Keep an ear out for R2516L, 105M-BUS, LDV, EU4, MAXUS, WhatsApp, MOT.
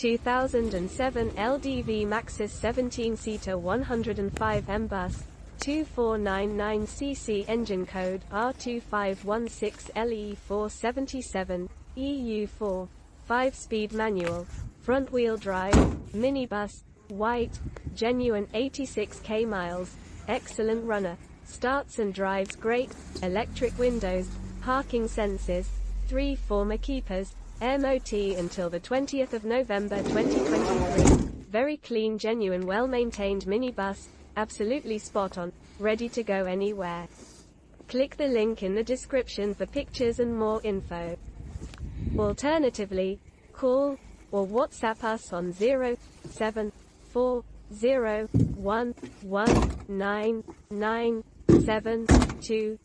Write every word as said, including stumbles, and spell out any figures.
two thousand seven L D V MAXUS seventeen-seater one hundred five M bus, two four nine nine C C engine code R two five one six L E four seventy-seven, E U four, five-speed manual, front-wheel drive, minibus, white, genuine eighty-six K miles, excellent runner, starts and drives great, electric windows, parking sensors, three former keepers, M O T until the twentieth of November twenty twenty-three, very clean, genuine, well-maintained minibus, absolutely spot on, ready to go anywhere. Click the link in the description for pictures and more info. Alternatively, call or WhatsApp us on zero seven four zero one one nine nine seven two.